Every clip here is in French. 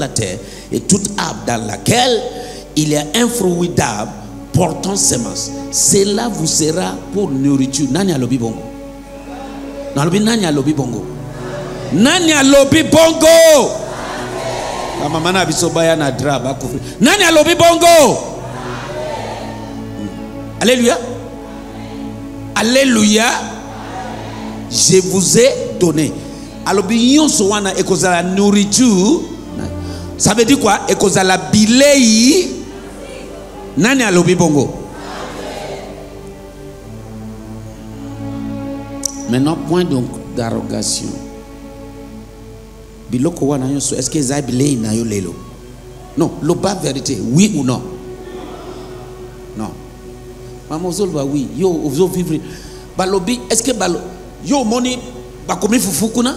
la terre et toute arbre dans laquelle il y a un fruit d'arbre portant semence. Cela vous sera pour nourriture. Nani alobi bongo? Nani alobi bongo? Nani alobi bongo? Mama na bisobaya na draba kufri. Nani alobi bongo? Alléluia. Alléluia. Je vous ai donné. Alors, la nourriture, ça veut dire quoi? La bilei. Nani alobi bongo? Maintenant, point donc d'arrogation. Biloko wana yoso, est-ce que ça bilei na yo lelo? Non, le bas vérité, oui ou non? Non. Maman Zolba, oui, yo vous vivre. Balobi, est-ce que balo yo moni bakomi fufukuna?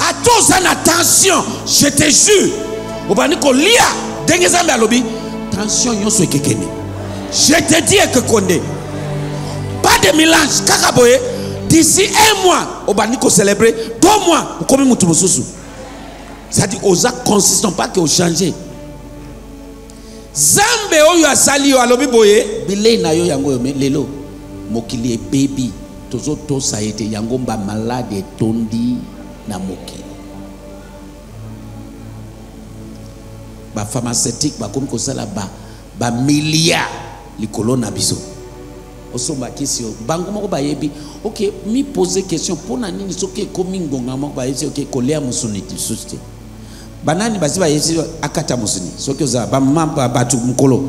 Atozana tension, je te jure. Obani kolea, dengezambe alobi, tension yoso ekekeni. Je te dis que konde. Pas de mélange kakaboye. D'ici un mois, on va célébrer. 2 mois, on va célébrer. Ça dit, aux actes consistants, pas qu'ils ont changé. Zambé, on a sali, on a lobby boye. Bilé, na yo yango yo, mais lelo. Mokili est baby. Tozo to sa été yango mba malade tondi na mokili. Ba pharmaceutique, ba komi kosala ba milliard likolo na biso. Ok, mi poser question pour nani ni soke komi ngongamo ba yesi ok kolea musuni tsuste. Banani basi ba yesi akata musuni. Soke za ba mamba batu mkolo.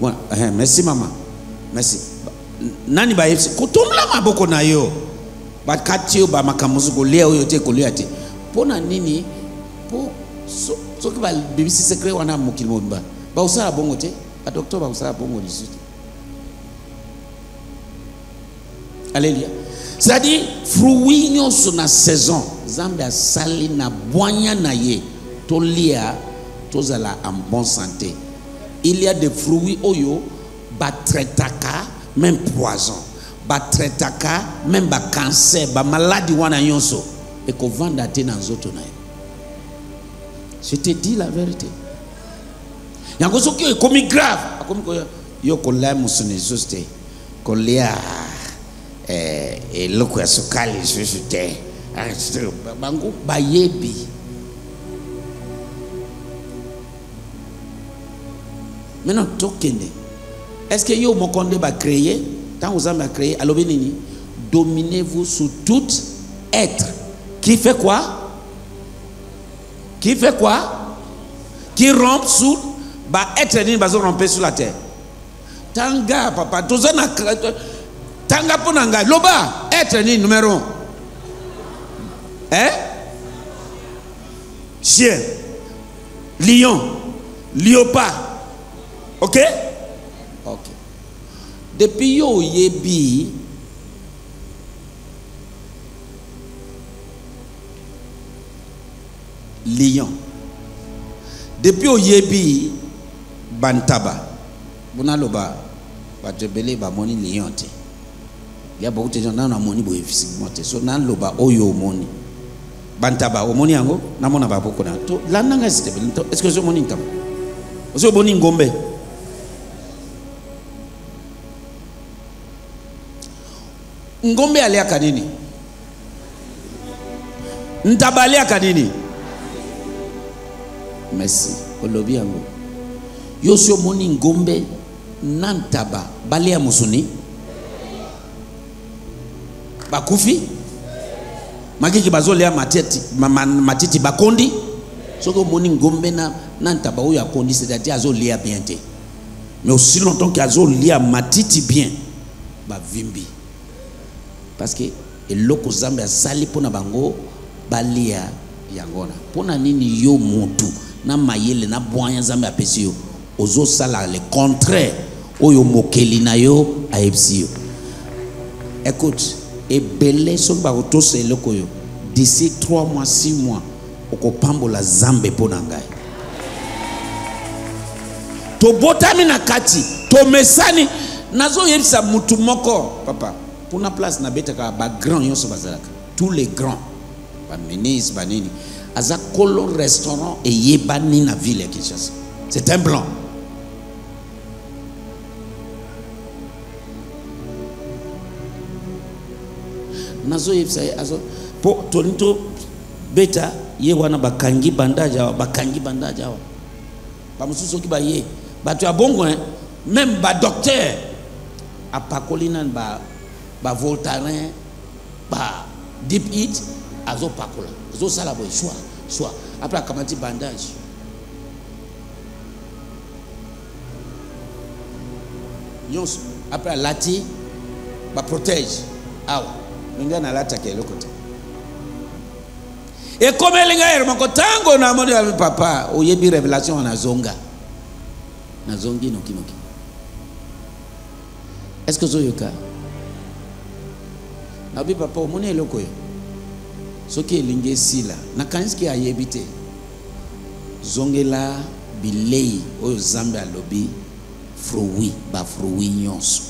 Bon, merci maman. Merci. Nani ba yesi kutumla maboko na yo. Ba katio ba makamuzu kolea oyote kolea te. Pona nini po soke ba bibisi secret wana mukilmo mba. Ba usala bongo te. Ba docteur ba usala bongo tsuste. Alléluia. C'est-à-dire, fruits nous sont en saison. Zambia sali na boya na ye. Tolia, tozala en bonne santé. Il y a des fruits oyo, batretaka, même poison. Batretaka, même ba cancer, ba maladie wana yonso. Et qu'on vendate dans zoto na ye. Je te dis la vérité. Yango soki yo komi grave. Akomi koyo yo kolai musuni zoste. Kolia. Et le quoi se calme, je suis terre. Bango bayebi. Maintenant, tokende. Est-ce que yo mokonde ba créer? Quand vous avez créé, alors bénini, dominez-vous sur tout être. Qui fait quoi? Qui fait quoi? Qui rompt sur ba être ni bazo romper sur la terre. Tanga papa, tout ça na Tanga ponanga, loba, être ni numéro 1. Hein? Chien, lion, léopard. Ok? Ok. Depuis yo yebi, lion. Depuis yo yebi, bantaba. Buna loba, batebele ba moni lion te. Il y a beaucoup de gens qui ont moni pour effectivement. So nan loba oyo moni. Bantaba o moni ango na mona ba boko na. To la nanga site bel. Est-ce que je moni nkam? Ozo moni ngombe. Ngombe ale akanini? Ntabale akanini? Merci. Olobi ango. Yo so moni ngombe nantaba bale amusuni. Bakufi magiki bazolea matete matiti bakondi soko moni ngombe na ntaba oyo akondi c'est-à-dire azolea bien te mais aussi longtemps qu'azolea matiti bien ba vimbi parce que eloko zamba sali pona bango balia safi agora. Pona nini yo mutu na mayele na bwanya zambe apesio ozo sala le contraire oyo mokeli na yo aepsio. Écoute, et belé son baroto se loko yo d'ici 3 mois 6 mois okopambo la zambe pona ngai. To botami na kati to mesani nazo yelisa mutu moko papa pona place na betaka ba grand yo so bazalaka tous les grands ba ministre banini aza kolo restaurant et yebani na ville ya Kinshasa. C'est un blanc. Nazo yelisa azo po tonito beta ye wana bakangi bandaja bakangi bandaja ba mususu ki ba ye ba tu abongo hein même ba docteur a pakolina ba voltarin ba deep it azo pakola azo sala boy soir après kamati bandage yon après lati ba protège awa minga na lata ke lokote et comme elinga er moko tango na modi papa oyebi révélation na zonga na zongi no kimoki est-ce que zoyoka nabi papa omone eloko yo soki elinge sila na kanski ayebite zongela bilei oyo zambe alobi fruit ba fruit nyonso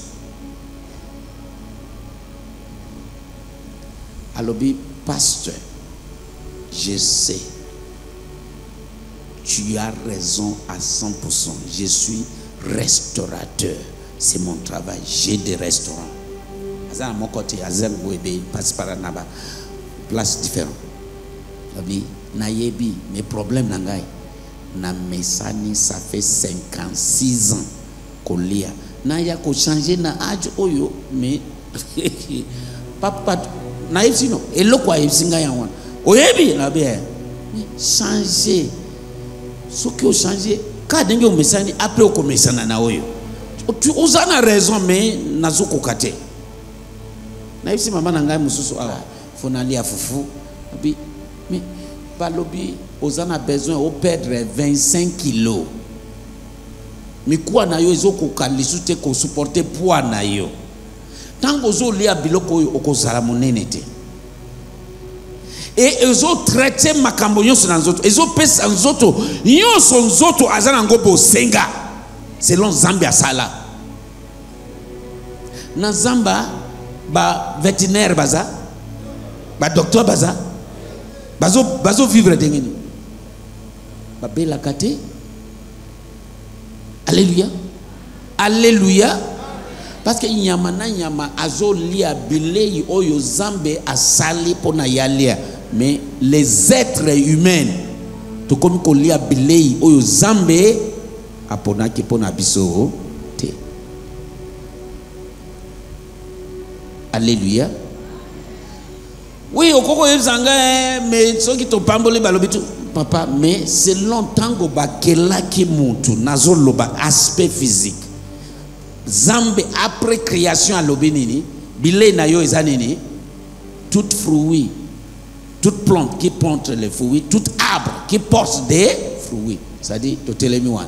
alobi pasteur je sais tu as raison à 100%. Je suis restaurateur, c'est mon travail, j'ai des restaurants. À mon côté, à Zerwebe, passe par un place différente. Mes problèmes, ça fait 56 ans qu'on lit. Naya ko changer na age oyo mais papa naïf sino et le quoi il singa yawan. Oyebi na bien changer. Ce qui a changé, quand on mesani après au commissaire na oyo. Tu as raison mais nazuko kate. Naïf si maman ngai mususu awa fonali afufu bi mais balobi ozana besoin au perdre 25 kilos. Mais quoi na yo ezoko kalisute ko supporter poids na yo. Tango zo lia biloko yo okozala monene te. Et ezo traité makambo nyonso na nzoto. Ezo pesa nzoto nyonso nzoto azana ngobo senga. Selon Zambia sala. Na Zamba ba vétérinaire baza. Ba docteur baza. Bazo vivre dengeni. Ba bela kate. Alléluia. Alléluia. Parce que nyamana nyama azolia bilei oyo zambe asali pona yalia. Mais les êtres humains to komi ko lia bilei oyo zambe apona ki pona biso te. Alléluia. Oui, okoko yezanga mais soki to pambole balobitu papa, mais c'est longtemps que bakela ki mutu nazo loba aspect physique. Zambe après création à l'obénini, bilé na yo ezanini, toute fruit, toute plante qui porte les fruits, tout arbre qui porte des fruits. Ça dit totelemiwan.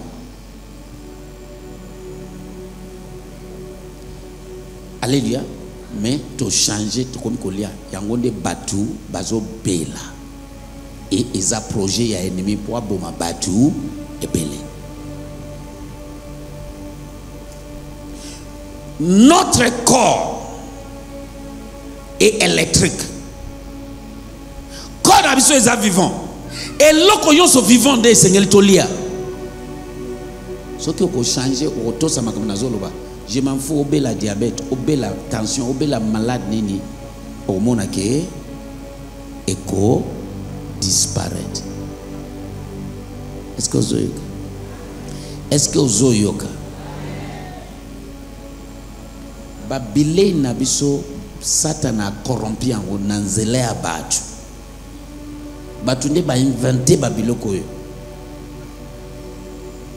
Alléluia, mais to changer to comme kolia, yangonde batu bazo bela. Et ils ont projet à ennemi pour aboma batou et belé. Notre corps est électrique. Corps d'abîme est vivant. Et l'okoyon sont vivants des seigneurs tolia. Ce qui a changé au retour, ça m'a comme nazoloba. Je m'en fous, obé la diabète, obé la tension, obé la malade nini. Au monake, écho. Disparaître. Est-ce que vous avez? Est-ce que vous avez? Babilé nabiso Satan a corrompu en haut nanzele à battu. Batunde ba inventé babiloko.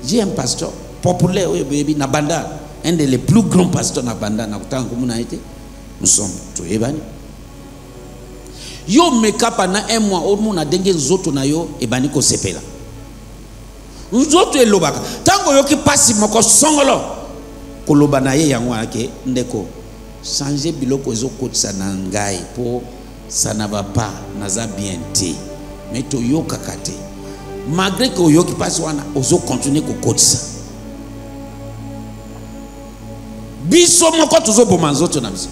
J'ai un pasteur populaire oui baby Nabanda, un des plus grands pasteurs Nabanda na kutangu muna été. Nous sommes tous ébani. yo meka pendant un mois au monde a dengue zoto na yo et baniko sepela zoto elobaka tango yo ki passi moko songolo koloba na ye yango ake ndeko changer biloko ezoko tsana ngai po ça ne va pas naza bien té mais to yo kakate malgré que yo ki passi wana ozo continuer ko kotsa biso moko tozo boma zoto na biso.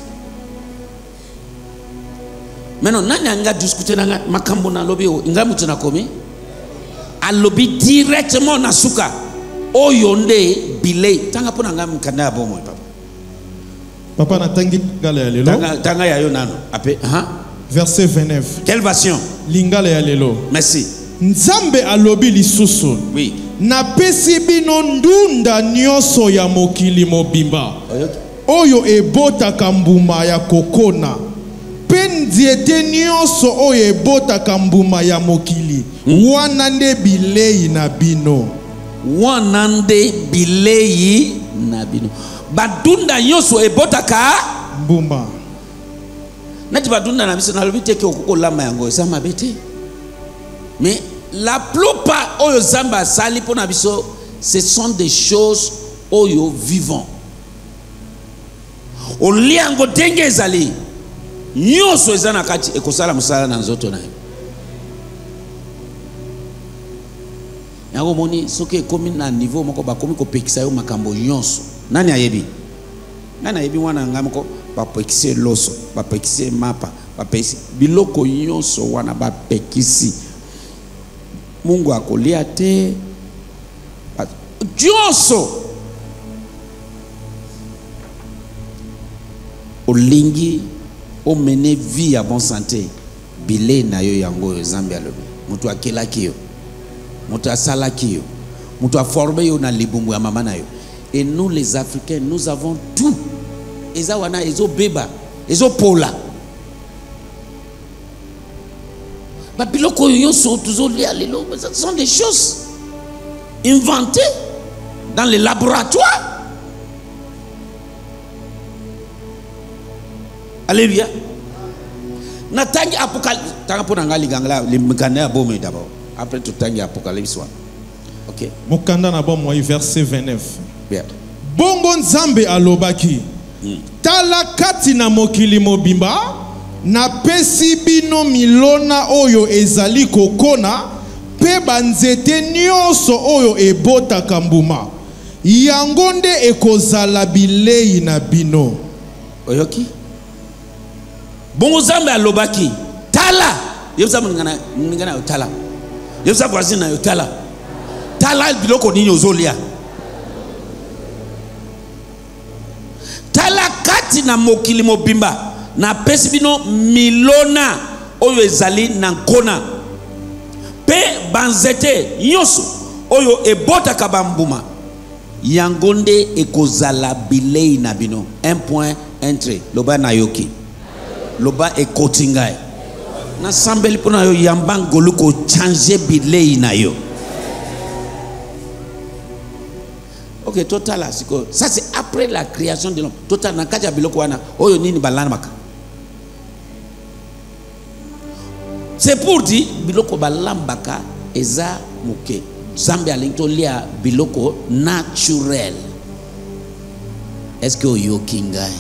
Maintenant, nous avons discuté dans le lobby. Nous avons discuté dans le lobby directement. Dans le Papa, verset 29. Quelle version? Lingala ya lelo. Merci. Nzambe alobi lisusu. Oui. Na pesi bino ndunda nyoso ya mokili mobimba. Oyo ebota kambuma ya kokona. Diete nyonso oye bota kambuma ya mokili wanande bilei na bino wanande bilei na bino badunda nyonso ebota ka mbuma nati badunda na biso na lobite ke okolama yango sama bete mais la plupart oyo zamba sali pona biso ce sont des choses oyo vivant o liango dengezali nyoso eza na kati ekosala musala na nzoto nayo yango moni soki ekomi na niveau moko bakomi kopekisa yo makambo nyonso nani ayebi wana nga moko bapekise loso bapekise mapa bapekise biloko nyonso wana bapekisi mungu akolia te nyonso olingi au mener vie à bonne santé bilé na yo yango zambia lobi mutu akelaki yo mutu asalaki yo mutu aforme yo na libumbu ya mama na yo et nous les africains nous avons tout eza wana ezo beba ezo pola ba biloko yo so toujours li alelo ce sont des choses inventées dans les laboratoires. Alléluia. Natangi apocalypse. Tangapona ngali gangla le mukanda bomo d'abord. Après tout tangi apocalypse. OK. Mukanda na bomo verset 29. Bien. Bongo nzambe alobaki. Tala kati na mokili mobimba na pesi bino milona oyo ezali kokona pe banzete nyonso oyo ebota kambuma. Yangonde ekozala bilei na bino. Oyoki bon zamba alobaki tala yebzamba ngana yotala yebzamba wazina yotala tala biloko nini ozolia tala kati na mokili mobimba na pesi bino milona oyo ezali na nkona pe banzete nyoso oyo ebota kabambuma yangonde ekozala bilei na bino 1.13 loba na yoki loba ekotingai na sambeli pona yo yambango luko changer bilei na yo. OK total asiko ça c'est après la création de l'homme total na kaja biloko wana oyo nini balana maka c'est pour dire biloko balambaka eza muke zambe alinto lia biloko naturel est-ce que yo kingai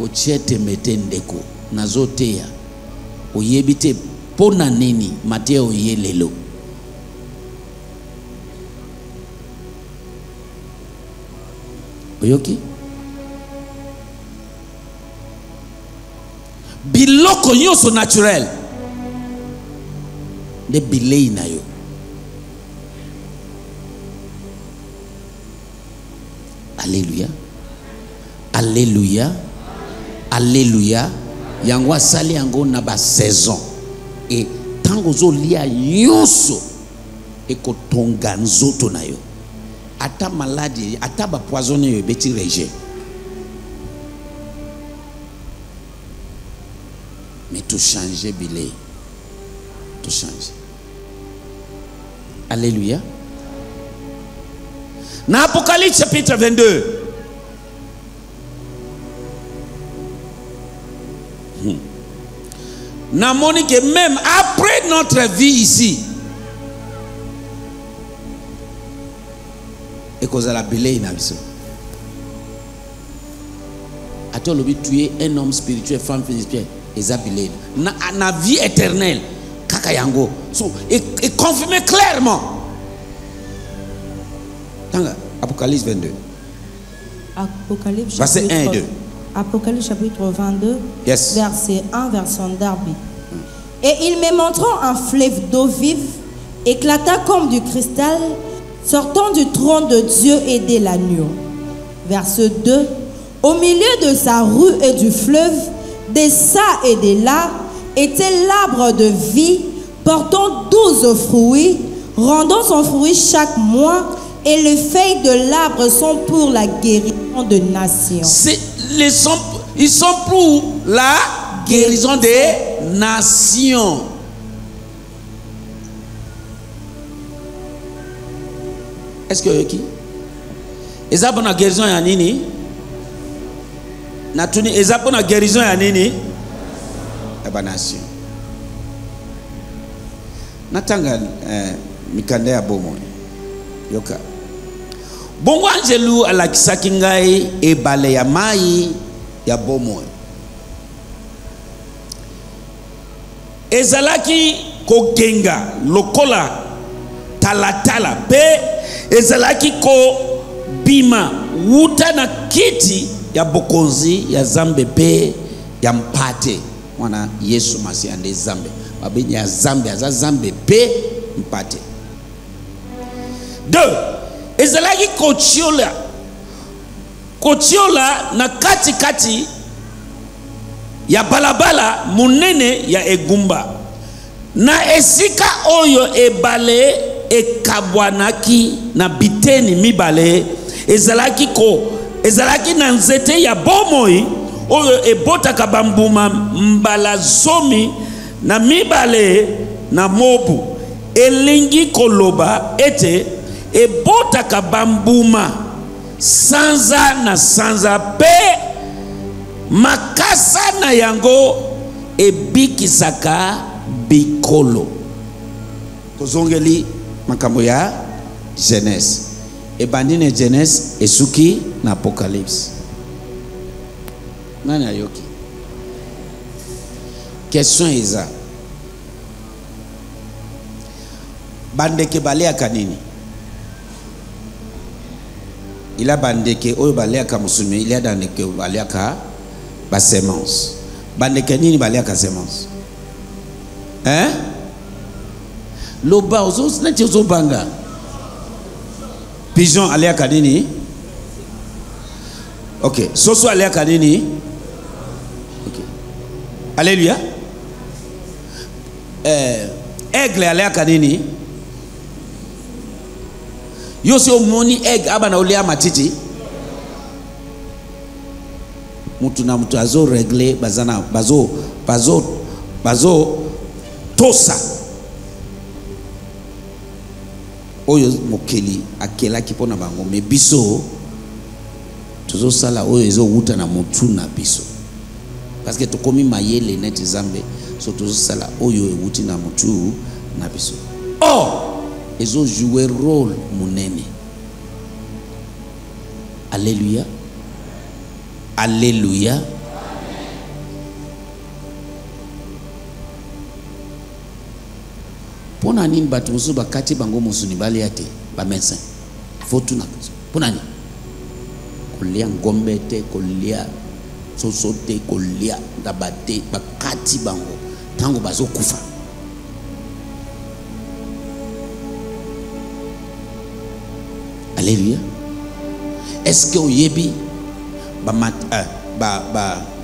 kochete metendeko nazotea oyebite pona nini mateo yelelo oyoki biloko nyoso naturel de bilei na yo alléluia alléluia alléluia yango asali yango na ba saison et tango zo lia yoso e kotonga nzoto na yo ata maladie ata ba poison yo beti rejet mais tout changer bilé tout changer alléluia na Apocalypse chapitre 22. Namoni que même après notre vie ici, et qu'on a la belée inabisso. A toi l'objet tuer un homme spirituel, femme spirituelle, et ça belée. Na vie éternelle, kakayango. Et confirmé clairement. Apocalypse 22. Apocalypse verset 1 et 2. Apocalypse chapitre 22, yes. Verset 1, version Darby. Et il me montrant un fleuve d'eau vive, éclata comme du cristal, sortant du trône de Dieu et de l'agneau. Verset 2. Au milieu de sa rue et du fleuve, de ça et de là, était l'arbre de vie, portant 12 fruits, rendant son fruit chaque mois, et les feuilles de l'arbre sont pour la guérison de nations. Ils sont pour la guérison des nations. Est-ce que qui? Ils ont la guérison à Nini? Ils ont la guérison à Nini? La nation. Natanga Mikande à Beaumont. Yoka. Bongo angelu alakisaki ngai ebale ya mai ya bomoi. Ezalaki kogenga lokola talatala pe ezalaki ko bima wuta na kiti ya bokonzi ya zambe pe ya mpate mwana Yesu Masiya ndi zambe babenya ya zambe aza zambe pe mpate. Deux. Ezalaki kotiola kotiola na kati kati ya balabala munene ya egumba na esika oyo ebale ekabwanaki na biteni mibale ezalaki na nzete ya bomoi oyo ebotaka bambuma mbala zomi na mibale na mobu elingi koloba ete et botaka bambuma sanza na sanza pe makasa na yango ebikisaka bikolo kozongeli makambo ya Genèse ebandine Genèse esuki na Apocalypse nani ayoki question eza bandeke baleaka nini. Il a bandeke oyo baleaka musumi il a bandeke baleaka ba semence bandeke nini baleaka semence hein loba ozo nati ozo banga pigeon aleaka nini OK soso aleaka nini OK alléluia aigle aleaka nini. Yo si omoni egg abana olea matiti mutu na mutu azo regle bazana bazo tosa oyo mokeli akela kipona bango me biso tozo sala oyo ezo wuta na mutu na biso parce que to komi mayele neti zambe so tozo sala oyo ewuti na mutu na biso oh ils ont joué rôle mon aîné. Alléluia. Alléluia. Amen. Pour nani batuzo bakati bango musuni baliate ba médecin. Faut tout na. Pour nani. Kolia ngombete kolia sosote kolia dabate bakati bango tango bazo kufa. Alléluia. Est-ce que vous avez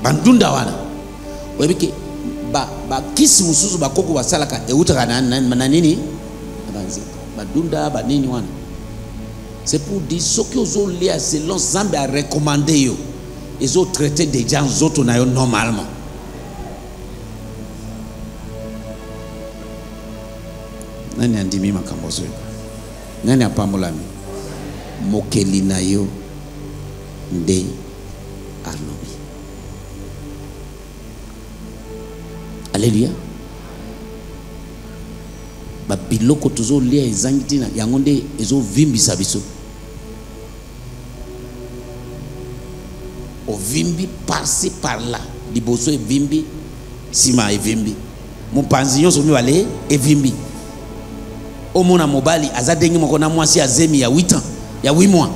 bandunda wana? Vous avez dit kisi mususu bakoko basalaka ewutaka na nini? Bandunda ba nini wana? C'est pour dire ce que vous avez selon Zambe a recommandé yo. Ils ont traité des gens autres na yo normalement. Nani andimi makambozo? Nani apamolami? Mokelina yo de Arnobi. Alléluia. ba biloko tozo lia ezangi tina yango nde ezovimbisa biso ovimbi par-ci par-là liboso evimbi sima evimbi mopanzi nyonso mibale evimbi omona mobali aza ndenge moko na mwasi azemi ya 8 ans ya 8 mois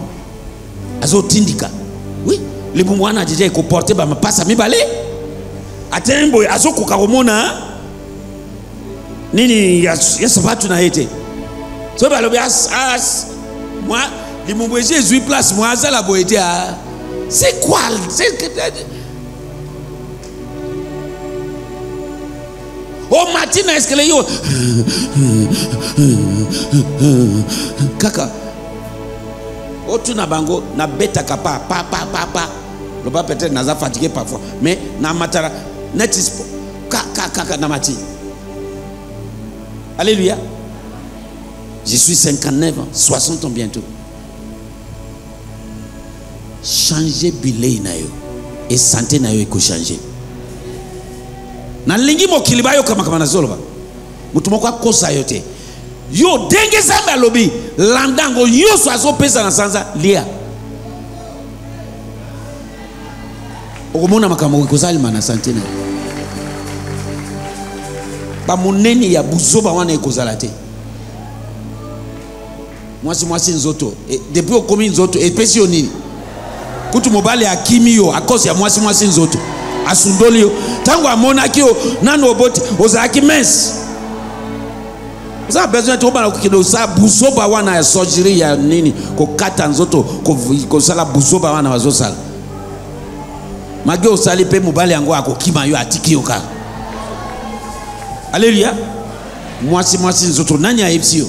azotindika oui libumbu wana jeje ekoporte ba mapasa mibale atembo azokoka komona nini ya sapatu na yete so balobi as moi limbwe Jésus place moi za la boete a c'est quoi au matin est-ce que les yo kaka otu na bango na beta kapa pa le papa peut-être naza fatigué parfois mais na matara netis kaka na matin. Alléluia. Je suis 59 ans, 60 ans bientôt. Changer bilei na yo et santé na yo eko changer. Na lingi mokiliba yo kama na zoloba. Mutu moko akosa yo te. Yo denge zamba lobi, landango yo so azo pesa na sanza lia. Okomona makamoko kozalima na santé na yo. Bamuneni ya buzoba wana ekozalate. Mwasi nzoto, depuis okomi nzoto epesi onini. Kutu mobali akimi yo akosi ya mwasi nzoto. Asundoli yo tango amonaki yo nano oboti ozaki mens. Oza besoin to bana kokino sa buzoba wana ya surgery ya nini kokata nzoto kosala buzoba wana wazosala. Mage osali pe mobali yango akokima yo atiki yo ka. Alléluia. Moi si nous autres nani a epsio.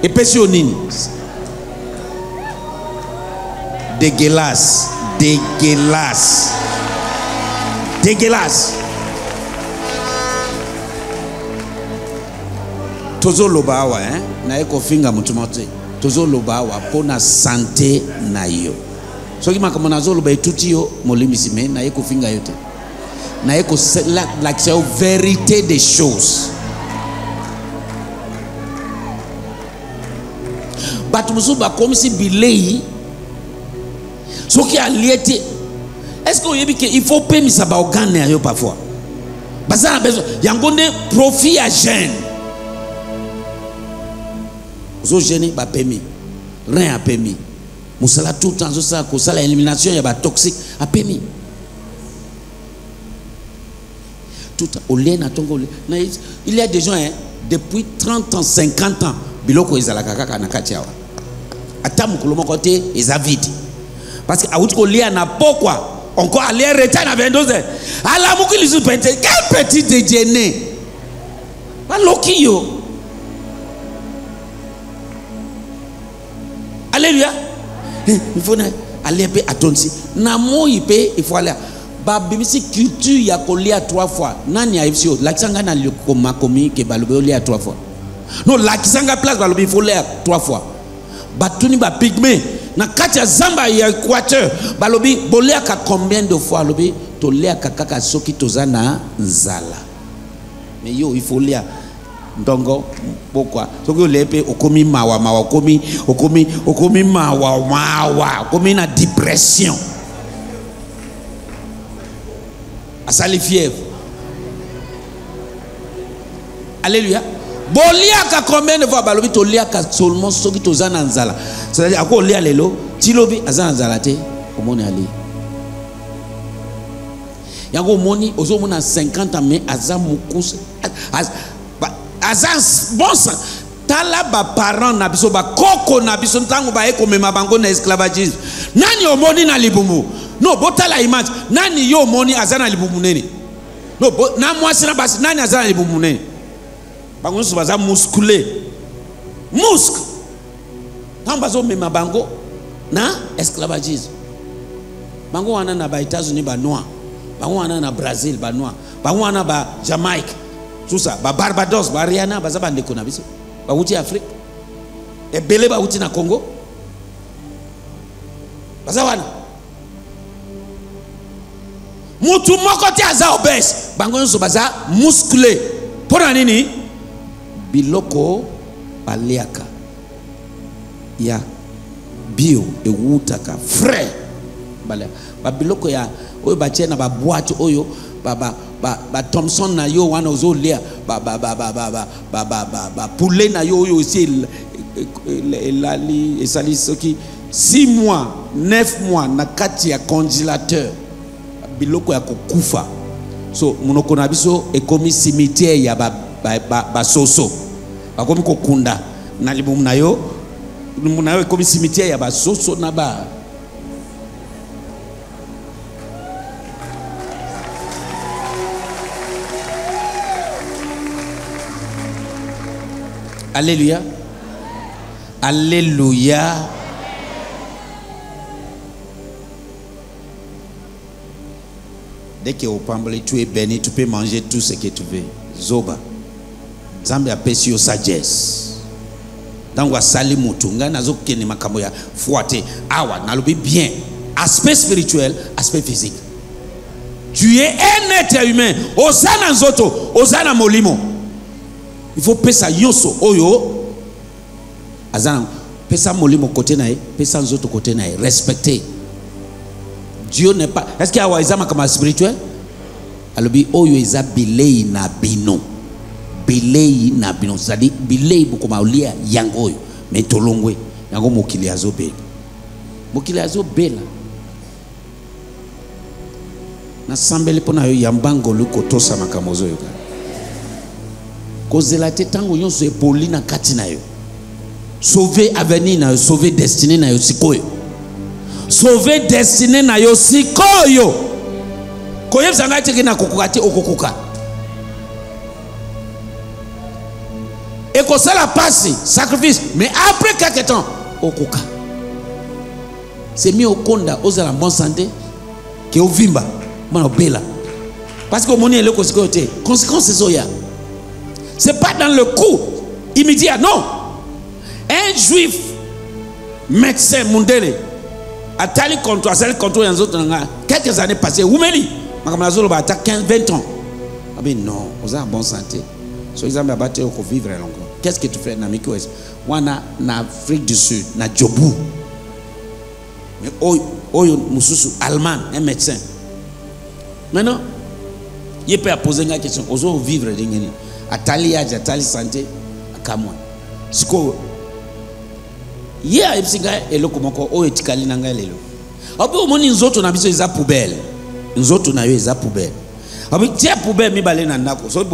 Epsio nini. Dégueulasse. Tozo lobawa hein na eko finga mutumote. Tozo lobawa pona santé na yo. Soki makamo na zo loba tutio molimi sime na eko finga yote. L'accès aux vérités des choses. Batmusuba comme si Bilei, ce qui a lié, est-ce qu'on y a dit qu'il faut payer sa baugane à parfois? Parce qu'on a besoin. Il y a un profit à gêne. Vous gênez, pas permis. Rien à permis. Moussala tout le temps, ça, ça, l'élimination, il y a toxique à permis. Il y a des gens hein, depuis 30 ans, 50 ans, biloko ezala kaka na katiawa. Atamu kuloma kote ezavidi. Parce que autre lien na pourquoi encore aller retenir à 22 ans. Ala mukili su pente, quel petit déjeuner. Baloki yo. Alléluia. Il faut aller à Tonsi. Na mo ipe, il faut aller. Babimisi culture ya kolia 3 fois. Nani ya ifsio. Lakisanga na likoma komi ke balobe olia 3 fois. Non, lakisanga place balobe ifo olia 3 fois. Batuni ba pygme. Na kati ya zamba ya Équateur. Balobe bolia ka combien de fois lobe. Tolia kakaka soki tozana nzala. Mais yo ifo olia. Ndongo pourquoi? Soki olepe okomi mawa. Okomi mawa. Okomi na dépression. Ça les fièvres. Alléluia. Boliaka combien de fois balobi to liaka seulement soki tozana nzala. C'est-à-dire ako lia lelo, tilobi azana nzala te omoni ali. Yango moni ozomona 50 ans mais azamu kus azans bon sang. Tala ba parents na biso ba koko na biso ntango ba eko mema bango na esclavagisme. Nani omoni na libumu? No botala image nani yo moni azana libumunene no na mwasi na basi nani azana libumunene bango so baza muscule muscle tamba zo mema bango na esclavagisme bango wana na ba États-Unis ba noir bango wana na Brazil ba noir bango wana ba Jamaica tout ça ba Barbados ba Riana baza bandeko na biso ba uti Afrique e bele ba uti na Congo baza wana Moutou moko te aza obèse. Bango yon so baza musclé. Pour nini? biloko baliaka ya bio ewutaka frais bale babiloko ya oyo batie na ba boîte oyo baba ba Thompson na yo wana ozo lia ba poulet na yo oyo aussi elali esali soki 6 mois 9 mois na kati ya congélateur biloko ya kokufa so monoko na biso ekomi cimetière ya ba soso bakomi kokunda na libumu na yo ekomi cimetière ya ba soso na ba Alléluia. Alléluia. Dès que au pamble tu es béni, tu peux manger tout ce que tu veux. Zoba. Zambia pesio sagesse. Dangwa sali mutunga nazo kene makambo ya fouate. Awa nalobi bien. Aspect spirituel, aspect physique. Tu es un être humain. Osana nzoto, osana molimo. Il faut pesa yoso oyo. Azan pesa molimo côté nae, pesa nzoto côté nae, respecter. Dieu n'est pas. Est-ce qu'il y a un comme spirituel? Alors, il y a bilei na bino. Bilei na bino. C'est-à-dire, bilei beaucoup maolia yangoy. Mais tolongwe. Yango mokiliazo bel. Mokiliazo bel. Na sambele pona yo yambango luko tosa makamozo yo. Kozela te tango yon se poli na katina yo. Sauver avenir na yo, sauver destiné na yo sikoyo. Sauver destiné na yo sikoyo koye zanga tiki na kokukati okokuka et ko ça la passe sacrifice mais après quelques temps okokuka c'est mieux au konda oza la bonne santé que au vimba mano bela parce que moni eloko sikoyo te conséquence zoya c'est pas dans le coup immédiat non un juif médecin mundele à tel comptoir, celle comptoir dans autres quelques années passées, Oumeli, madame Lazolo va attaquer 20 ans. Ah ben non, vous avez bonne santé. So ils ont abattu pour vivre longtemps. Qu'est-ce que tu fais dans Mikoès? Wana na Afrique du Sud, na Djobou. Mais oyo mususu allemand, un médecin. Maintenant, il peut poser une question. Vous allez vivre d'ingénie. À tali âge, à tali santé, à Kamouin. C'est quoi? Yeah, il y a des gens qui ont été calés dans les lots. Après, au moins, nous autres, on a besoin de poubelles. Nous autres, on a eu des poubelles. Après, tiens, poubelles, mi balé dans la cour.